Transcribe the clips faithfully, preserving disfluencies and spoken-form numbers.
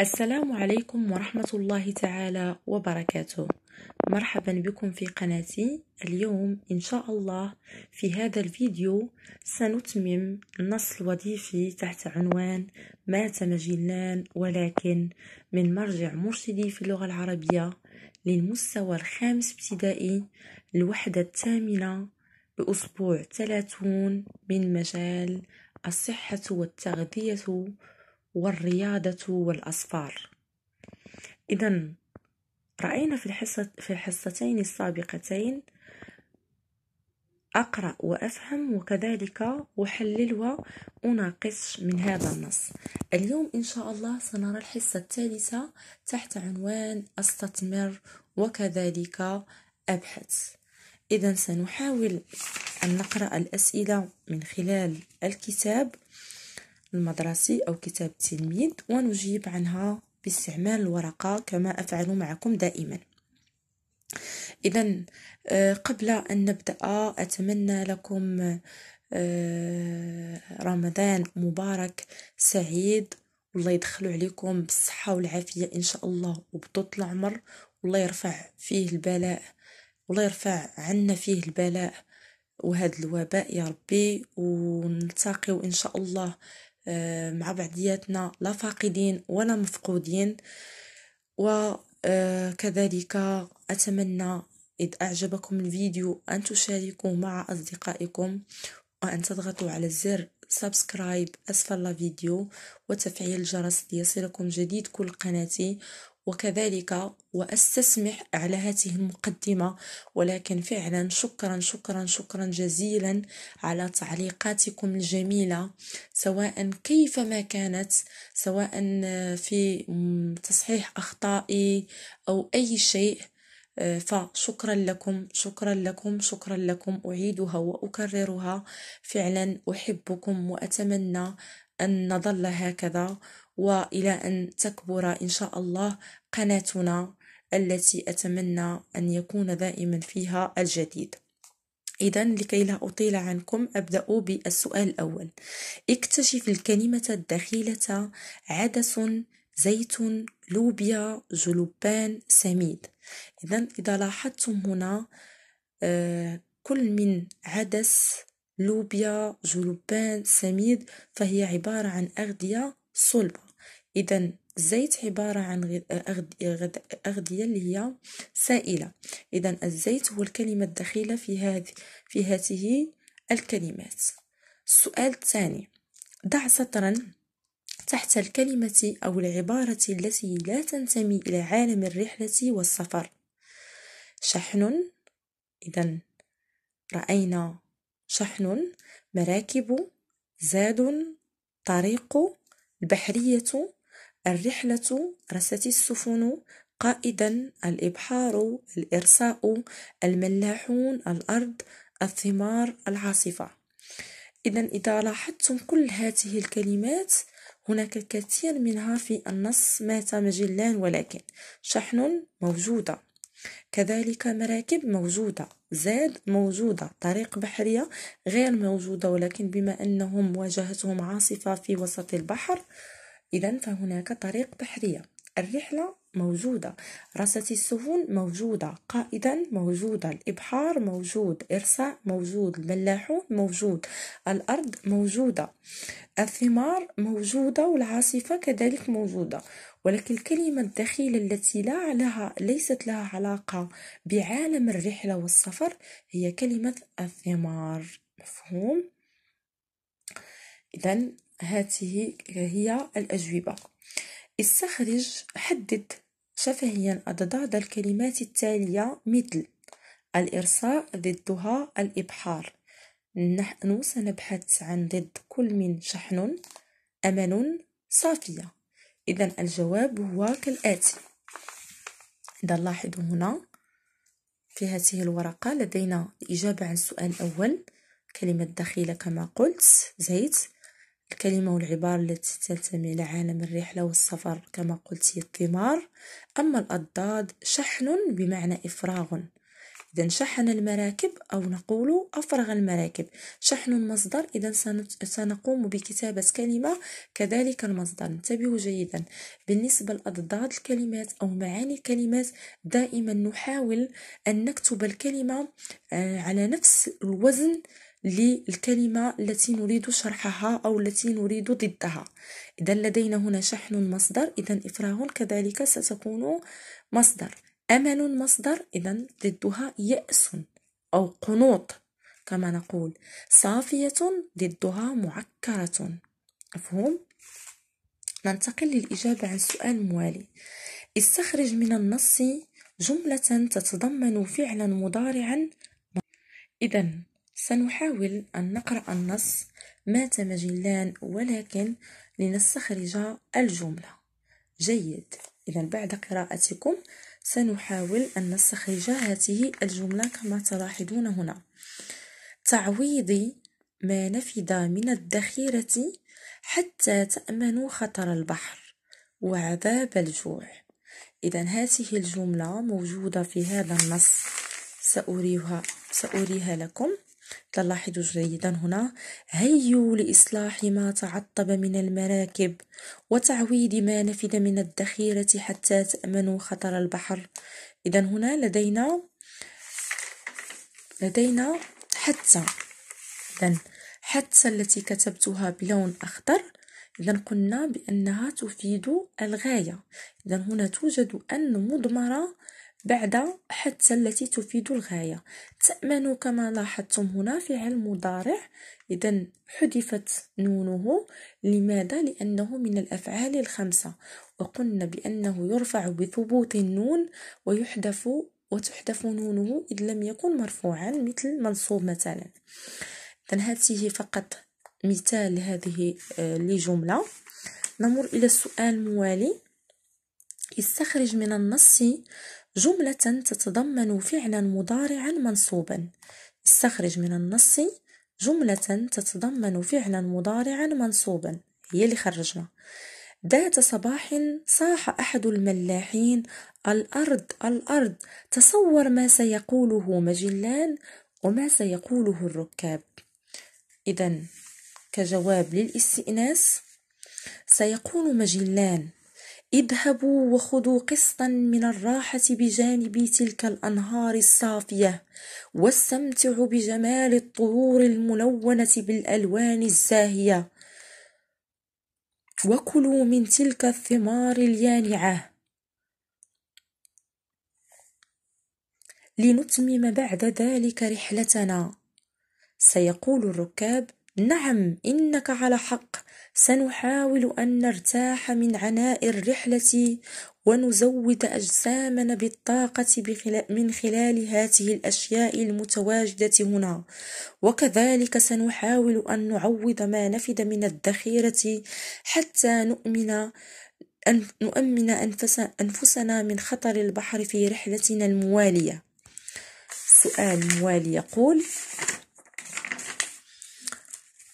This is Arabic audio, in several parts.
السلام عليكم ورحمة الله تعالى وبركاته. مرحبا بكم في قناتي. اليوم إن شاء الله في هذا الفيديو سنتمم النص الوظيفي تحت عنوان مات ماجلان ولكن من مرجع مرشدي في اللغة العربية للمستوى الخامس ابتدائي الوحدة الثامنة بأسبوع ثلاثين من مجال الصحة والتغذية والرياضة والأصفار. إذن رأينا في الحصة في الحصتين السابقتين أقرأ وأفهم وكذلك أحلل وأناقش من هذا النص. اليوم إن شاء الله سنرى الحصة الثالثة تحت عنوان أستثمر وكذلك أبحث. إذن سنحاول أن نقرأ الأسئلة من خلال الكتاب المدرسي أو كتاب التلميذ ونجيب عنها باستعمال الورقة كما أفعل معكم دائما. إذن قبل أن نبدأ أتمنى لكم رمضان مبارك سعيد، والله يدخلوا عليكم بالصحة والعافية إن شاء الله وبطول العمر، والله يرفع فيه البلاء، والله يرفع عنا فيه البلاء وهذا الوباء يا ربي، ونلتقيوا إن شاء الله مع بعضياتنا لا فاقدين ولا مفقودين. وكذلك أتمنى إذا أعجبكم الفيديو أن تشاركوا مع أصدقائكم وأن تضغطوا على زر سبسكرايب أسفل الفيديو وتفعيل الجرس ليصلكم جديد كل قناتي. وكذلك وأستسمح على هذه المقدمة، ولكن فعلا شكرا شكرا شكرا جزيلا على تعليقاتكم الجميلة، سواء كيفما كانت، سواء في تصحيح أخطائي أو أي شيء، فشكرا لكم شكرا لكم شكرا لكم. أعيدها وأكررها، فعلا أحبكم وأتمنى أن نظل هكذا وإلى أن تكبر إن شاء الله قناتنا التي أتمنى أن يكون دائما فيها الجديد. إذن لكي لا أطيل عنكم أبدأ بالسؤال الأول. اكتشف الكلمة الدخيلة عدس، زيت، لوبيا، جلبان، سميد. إذن إذا لاحظتم هنا آه كل من عدس، لوبيا، جلبان، سميد فهي عبارة عن أغذية صلبة. إذن الزيت عبارة عن أغذية اللي هي سائلة. إذن الزيت هو الكلمة الدخيلة في هذه في هذه الكلمات. السؤال الثاني، ضع سطرا تحت الكلمة أو العبارة التي لا تنتمي إلى عالم الرحلة والسفر. شحن، إذن رأينا شحن، مراكب، زاد، طريق، البحرية، الرحلة، رست السفن، قائدا، الإبحار، الإرساء، الملاحون، الأرض، الثمار، العاصفة. إذن إذا لاحظتم كل هذه الكلمات هناك الكثير منها في النص مات ماجلان ولكن. شحن موجودة، كذلك مراكب موجودة، زاد موجودة، طريق بحرية غير موجودة، ولكن بما أنهم واجهتهم عاصفة في وسط البحر إذن فهناك طريق بحرية. الرحلة موجودة، رصة السفن موجودة، قائدا موجودة، الإبحار موجود، إرساء موجود، الملاحون موجود، الأرض موجودة، الثمار موجودة، والعاصفة كذلك موجودة. ولكن الكلمة الدخيلة التي لا لها ليست لها علاقة بعالم الرحلة والسفر هي كلمة الثمار. مفهوم؟ إذن هذه هي الأجوبة. استخرج، حدد شفهيا أضداد الكلمات التالية مثل الإرساء، ضدها الإبحار. نحن سنبحث عن ضد كل من شحن، أمل، صافية. إذن الجواب هو كالآتي. إذا لاحظوا هنا في هذه الورقة لدينا الإجابة عن السؤال الأول، كلمة دخيلة كما قلت زيت، الكلمة والعبارة التي تنتمي إلى عالم الرحلة والسفر كما قلت الثمار، أما الأضداد شحن بمعنى إفراغ، إذا شحن المراكب أو نقول أفرغ المراكب. شحن المصدر، إذا سنقوم بكتابة كلمة كذلك المصدر. انتبهوا جيدا. بالنسبة لأضداد الكلمات أو معاني الكلمات دائما نحاول أن نكتب الكلمة على نفس الوزن للكلمة التي نريد شرحها أو التي نريد ضدها. إذا لدينا هنا شحن مصدر، إذا إفراغ كذلك ستكون مصدر. أمل مصدر، إذا ضدها يأس أو قنوط كما نقول. صافية ضدها معكرة. مفهوم؟ ننتقل للإجابة عن السؤال الموالي. استخرج من النص جملة تتضمن فعلا مضارعا. إذا سنحاول أن نقرأ النص مات ماجلان ولكن لنستخرج الجملة. جيد. إذا بعد قراءتكم سنحاول أن نستخرج هذه الجملة كما تلاحظون هنا. تعويض ما نفد من الذخيرة حتى تأمنوا خطر البحر وعذاب الجوع. إذا هذه الجملة موجودة في هذا النص، سأريها سأريها لكم. تلاحظوا جيدا هنا. هيوا لإصلاح ما تعطب من المراكب وتعويض ما نفد من الذخيرة حتى تأمنوا خطر البحر. إذا هنا لدينا لدينا حتى. إذا حتى التي كتبتها بلون أخضر، إذا قلنا بأنها تفيد الغاية. إذا هنا توجد أن مضمرة بعد حتى التي تفيد الغاية. تأمن كما لاحظتم هنا فعل مضارع، إذا حذفت نونه. لماذا؟ لأنه من الأفعال الخمسة، وقلنا بأنه يرفع بثبوت النون ويحذف وتحذف نونه إذ لم يكن مرفوعا مثل منصوب مثلا. إذا هذه فقط مثال لهذه الجملة. نمر إلى السؤال الموالي. استخرج من النص جملة تتضمن فعلا مضارعا منصوبا. استخرج من النص جملة تتضمن فعلا مضارعا منصوبا، هي اللي خرجنا. ذات صباح صاح أحد الملاحين الأرض الأرض، تصور ما سيقوله ماجلان وما سيقوله الركاب. إذا كجواب للاستئناس سيقول ماجلان اذهبوا وخذوا قسطا من الراحة بجانب تلك الأنهار الصافية واستمتعوا بجمال الطيور الملونة بالألوان الزاهية وكلوا من تلك الثمار اليانعة لنتمم بعد ذلك رحلتنا. سيقول الركاب نعم إنك على حق، سنحاول أن نرتاح من عناء الرحلة ونزود أجسامنا بالطاقة من خلال هذه الأشياء المتواجدة هنا، وكذلك سنحاول أن نعوض ما نفد من الذخيرة حتى نؤمن أن نؤمن أنفسنا من خطر البحر في رحلتنا الموالية. السؤال الموالي يقول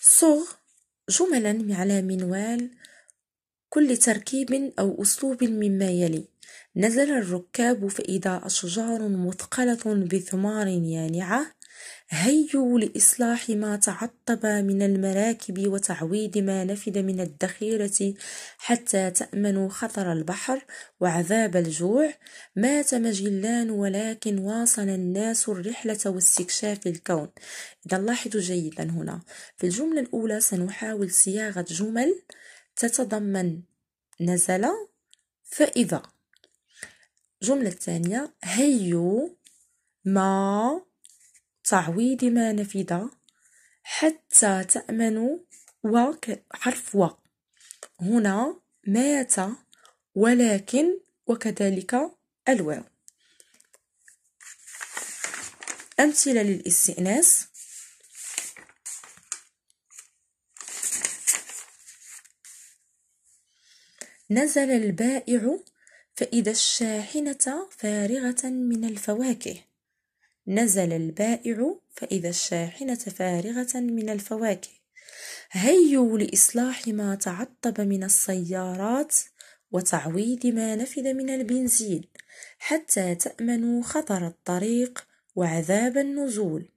صغ جملا على منوال كل تركيب أو أسلوب مما يلي. نزل الركاب فإذا أشجار مثقلة بثمار يانعة. هيوا لإصلاح ما تعطب من المراكب وتعويض ما نفد من الذخيرة حتى تأمنوا خطر البحر وعذاب الجوع. مات ماجلان ولكن واصل الناس الرحلة واستكشاف الكون. إذا لاحظوا جيدا هنا في الجملة الأولى سنحاول صياغة جمل تتضمن نزل فإذا. الجملة الثانية هيوا ما تعويض ما نفد حتى تأمنوا وحرف و. هنا مات ولكن وكذلك الواو. أمثلة للاستئناس. نزل البائع فإذا الشاحنة فارغة من الفواكه. نزل البائع فإذا الشاحنة فارغة من الفواكه. هيوا لإصلاح ما تعطب من السيارات وتعويض ما نفد من البنزين حتى تأمنوا خطر الطريق وعذاب النزول.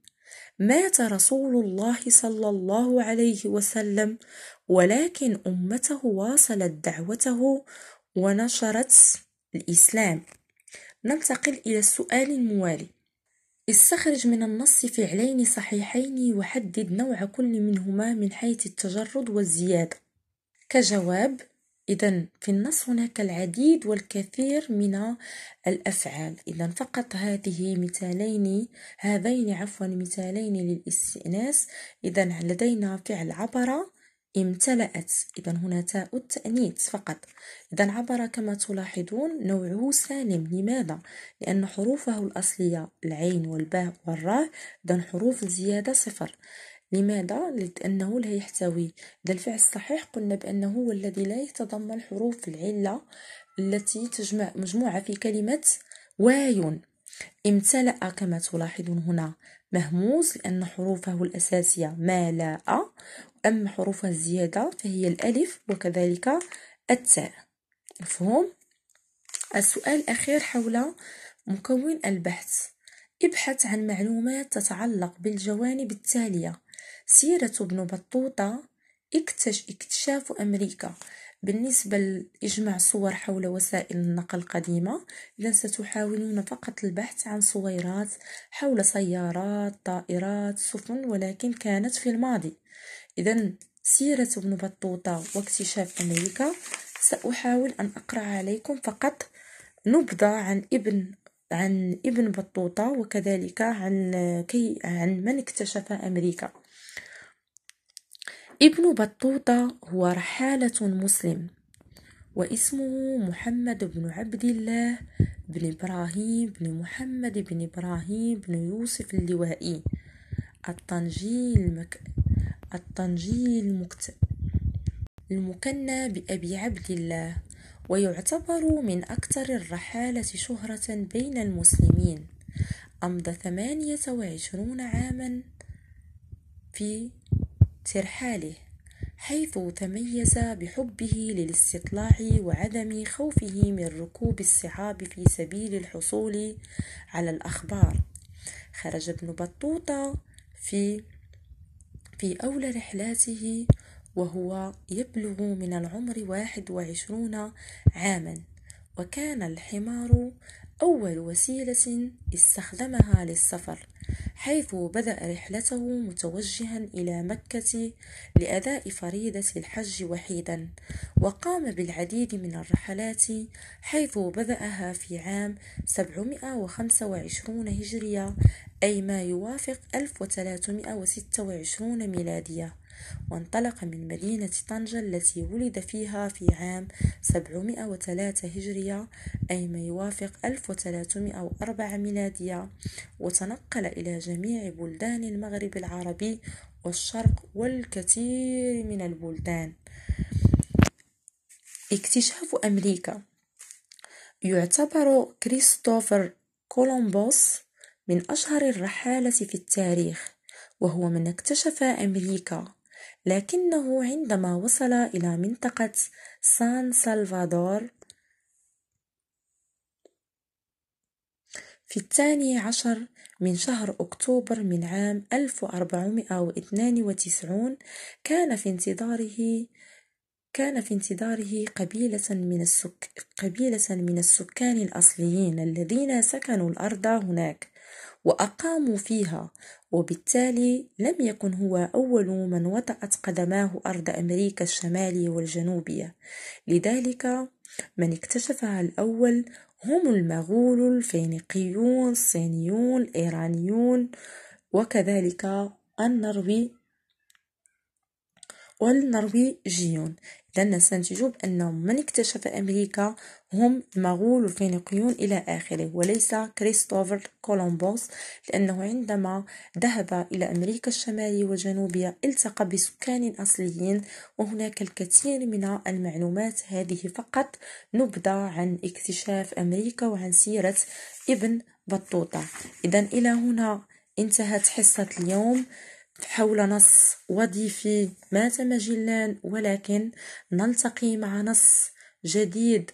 مات رسول الله صلى الله عليه وسلم، ولكن أمته واصلت دعوته ونشرت الإسلام. ننتقل إلى السؤال الموالي: استخرج من النص فعلين صحيحين وحدد نوع كل منهما من حيث التجرد والزيادة. كجواب: إذن في النص هناك العديد والكثير من الأفعال، إذن فقط هذه مثالين هذين عفوا مثالين للاستئناس. إذن لدينا فعل عبر امتلأت، إذن هنا تاء التأنيث فقط. إذن عبر كما تلاحظون نوعه سالم. لماذا؟ لأن حروفه الأصلية العين والباء والراء، إذن حروف الزيادة صفر. لماذا؟ لأنه لا يحتوي. إذا الفعل الصحيح قلنا بأنه هو الذي لا يتضمن حروف العلة التي تجمع مجموعة في كلمة واي. امتلأ كما تلاحظون هنا مهموز لأن حروفه الأساسية ملاء، أما حروف الزيادة فهي الألف وكذلك التاء. مفهوم؟ السؤال الأخير حول مكون البحث: ابحث عن معلومات تتعلق بالجوانب التالية: سيرة ابن بطوطة، اكتشاف أمريكا. بالنسبة لإجماع صور حول وسائل النقل القديمة، إذن ستحاولون فقط البحث عن صويرات حول سيارات، طائرات، سفن، ولكن كانت في الماضي. إذن سيرة ابن بطوطة واكتشاف أمريكا. سأحاول أن أقرأ عليكم فقط نبذة عن ابن عن ابن بطوطة وكذلك عن كي عن من اكتشف أمريكا. ابن بطوطة هو رحالة مسلم، واسمه محمد بن عبد الله بن إبراهيم بن محمد بن إبراهيم بن يوسف اللوائي الطنجي المك... الطنجي المكت... المكنى بأبي عبد الله، ويعتبر من أكثر الرحالة شهرة بين المسلمين. أمضى ثمانية وعشرون عاما في ترحاله، حيث تميز بحبه للاستطلاع وعدم خوفه من ركوب الصعاب في سبيل الحصول على الأخبار. خرج ابن بطوطة في في أولى رحلاته وهو يبلغ من العمر واحد وعشرون عاما، وكان الحمار أول وسيلة استخدمها للسفر، حيث بدأ رحلته متوجها إلى مكة لأداء فريضة الحج وحيدا، وقام بالعديد من الرحلات حيث بدأها في عام سبعمائة وخمسة وعشرين هجرية، أي ما يوافق ألف وثلاثمائة وستة وعشرين ميلادية، وانطلق من مدينة طنجة التي ولد فيها في عام سبعمائة وثلاثة هجرية، أي ما يوافق ألف وثلاثمائة وأربعة ميلادية، وتنقل إلى جميع بلدان المغرب العربي والشرق والكثير من البلدان. اكتشاف أمريكا: يعتبر كريستوفر كولومبوس من أشهر الرحالة في التاريخ، وهو من اكتشف أمريكا، لكنه عندما وصل إلى منطقة سان سلفادور في الثاني عشر من شهر أكتوبر من عام ألف وأربعمائة واثنين وتسعين كان في انتظاره كان في انتظاره قبيلة من السك... قبيلة من السكان الأصليين الذين سكنوا الأرض هناك وأقاموا فيها، وبالتالي لم يكن هو أول من وطأت قدماه أرض أمريكا الشمالية والجنوبية، لذلك من اكتشفها الأول هم المغول، الفينيقيون، الصينيون، الإيرانيون، وكذلك النروي والنرويجيون. لأننا سننتج بأن من اكتشف أمريكا هم المغول والفينيقيون إلى آخره، وليس كريستوفر كولومبوس، لأنه عندما ذهب إلى أمريكا الشمالية والجنوبية التقى بسكان أصليين، وهناك الكثير من المعلومات. هذه فقط نبذة عن اكتشاف أمريكا وعن سيرة ابن بطوطة. إذن إلى هنا انتهت حصة اليوم حول نص وظيفي مات ماجلان، ولكن نلتقي مع نص جديد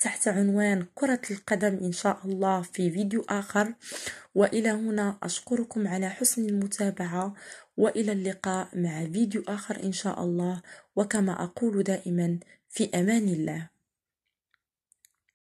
تحت عنوان كرة القدم إن شاء الله في فيديو آخر. وإلى هنا أشكركم على حسن المتابعة، وإلى اللقاء مع فيديو آخر إن شاء الله، وكما أقول دائما في أمان الله.